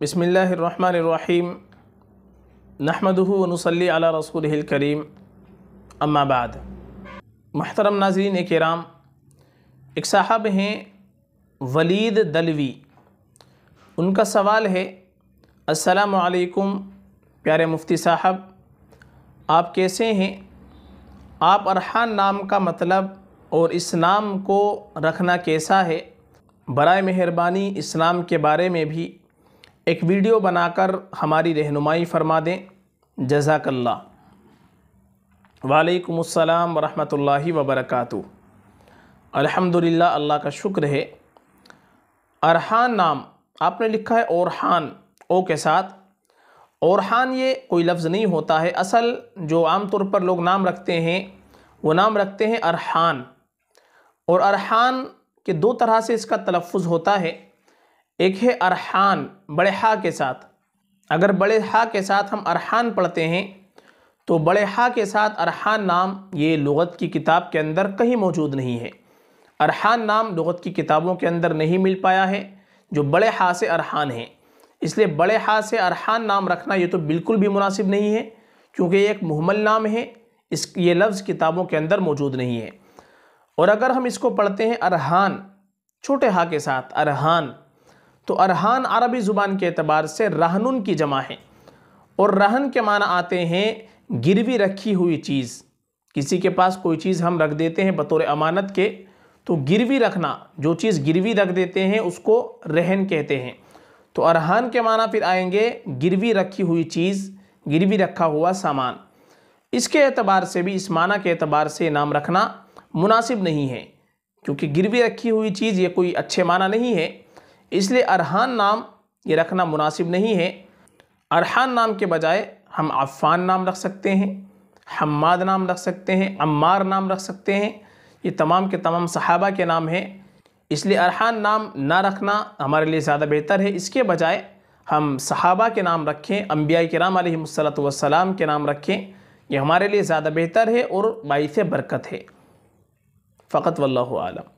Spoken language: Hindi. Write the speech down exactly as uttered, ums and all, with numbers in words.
बिस्मिल्लाहिर्रहमानिर्रहीम नहमदुहु व नुसल्ली अला रसूलिहिल करीम अम्मा बाद। महतरम नाज़रीन किराम, एक साहब हैं वलीद दलवी। उनका सवाल है, अस्सलामु अलैकुम प्यारे मुफ्ती साहब, आप कैसे हैं? आप अरहान नाम का मतलब और इस नाम को रखना कैसा है, बराए मेहरबानी इस्लाम के बारे में भी एक वीडियो बनाकर हमारी रहनुमाई फरमा दें, जज़ाकल्लाह। वालेकुम अस्सलाम व रहमतुल्लाहि व बरकातुहू। अल्हम्दुलिल्लाह, अल्लाह का शुक्र है। अरहान नाम आपने लिखा है औरहान, ओ के साथ। औरहान ये कोई लफ्ज़ नहीं होता है। असल जो आम तौर पर लोग नाम रखते हैं वो नाम रखते हैं अरहान। और अरहान के दो तरह से इसका तलफ़ुज़ होता है। एक है अरहान बड़े हा के साथ। अगर बड़े हा के साथ हम अरहान पढ़ते हैं तो बड़े हा के साथ अरहान नाम ये लुग़त की किताब के अंदर कहीं मौजूद नहीं है। अरहान नाम लुग़त की किताबों के अंदर नहीं मिल पाया है जो बड़े हा से अरहान है। इसलिए बड़े हा से अरहान नाम रखना ये तो बिल्कुल भी मुनासिब नहीं है, क्योंकि ये एक मुहम्मल नाम है। इस ये लफ्ज़ किताबों के अंदर मौजूद नहीं है। और अगर हम इसको पढ़ते हैं अरहान छोटे हा के साथ अरहान, तो अरहान अरबी ज़ुबान के अतबार से रहनुन की जमा है। और रहन के माना आते हैं गिरवी रखी हुई चीज़। किसी के पास कोई चीज़ हम रख देते हैं बतौर अमानत के, तो गिरवी रखना, जो चीज़ गिरवी रख देते हैं उसको रहन कहते हैं। तो अरहान के माना फिर आएंगे गिरवी रखी हुई चीज़, गिरवी रखा हुआ सामान। इसके एतबार से भी, इस माना के एतबार से नाम रखना मुनासिब नहीं है, क्योंकि गिरवी रखी हुई चीज़ ये कोई अच्छे माना नहीं है। इसलिए अरहान नाम ये रखना मुनासिब नहीं है। अरहान नाम के बजाय हम अफ़ान नाम रख सकते हैं, हम्माद नाम रख सकते हैं, अम्मार नाम रख सकते हैं। ये तमाम के तमाम सहाबा के नाम हैं। इसलिए अरहान नाम ना रखना हमारे लिए ज़्यादा बेहतर है। इसके बजाय हम सहाबा के नाम रखें, अंबियाए किराम अलैहिमुस्सलातु वस्सलाम के नाम रखें। ये हमारे लिए ज़्यादा बेहतर है और बाइसे बरकत है। फ़कत वल्लाहु आलम।